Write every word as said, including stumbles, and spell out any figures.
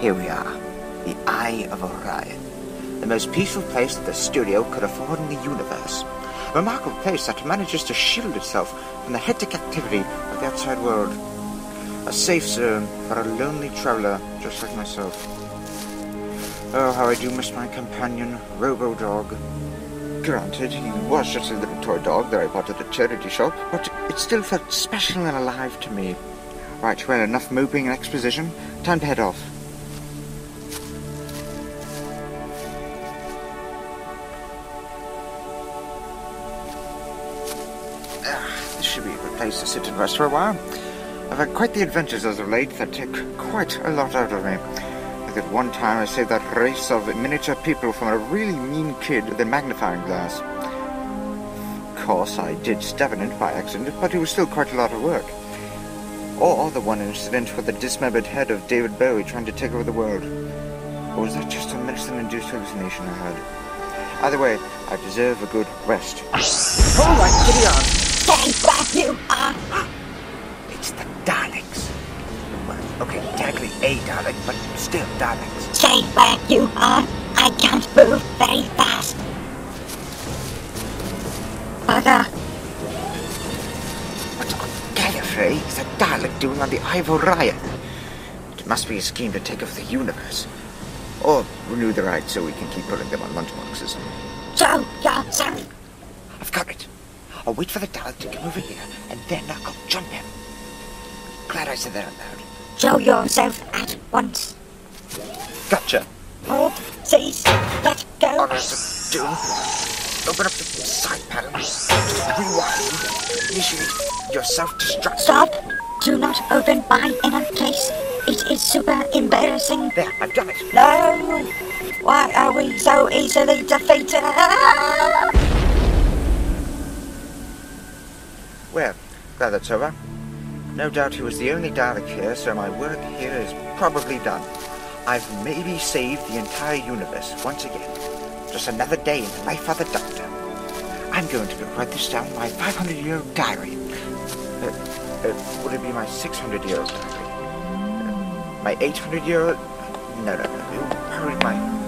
Here we are, the Eye of Orion, the most peaceful place that the studio could afford in the universe. A remarkable place that manages to shield itself from the hectic activity of the outside world. A safe zone for a lonely traveler just like myself. Oh, how I do miss my companion, Robo-Dog. Granted, he was just a little toy dog that I bought at a charity shop, but it still felt special and alive to me. Right, well, enough moping and exposition. Time to head off. This should be a good place to sit and rest for a while. I've had quite the adventures as of late that take quite a lot out of me. Like that one time I saved that race of miniature people from a really mean kid with a magnifying glass. Of course, I did stab it by accident, but it was still quite a lot of work. Or the one incident with the dismembered head of David Bowie trying to take over the world. Or was that just a medicine-induced hallucination I had? Either way, I deserve a good rest. All right, get it on. It's the Daleks. Well, okay, technically a Dalek, but still Daleks. Stay where you are. I can't move very fast. Bugger. What on Gallifrey is a Dalek doing on the Eye of Orion? It must be a scheme to take over the universe. Or renew the rights so we can keep putting them on lunchboxes. Show yourself! I've got it. I'll wait for the Dalek to come over here, and then I'll jump him. Glad I said that out loud. Show yourself at once. Gotcha. Hold, seize, let go. Honors of doom. Open up the side pattern. Rewind. Initiate your self-destruct. Stop. Do not open my inner case. It is super embarrassing. There, I've done it. No. Why are we so easily defeated? Well, glad that's over. No doubt he was the only Dalek here, so my work here is probably done. I've maybe saved the entire universe once again. Just another day in the life of the Doctor. I'm going to go write this down in my five hundred year old diary. Uh, uh, would it be my six hundred year old diary? Uh, my eight hundred year old? No, no, no. It would probably be my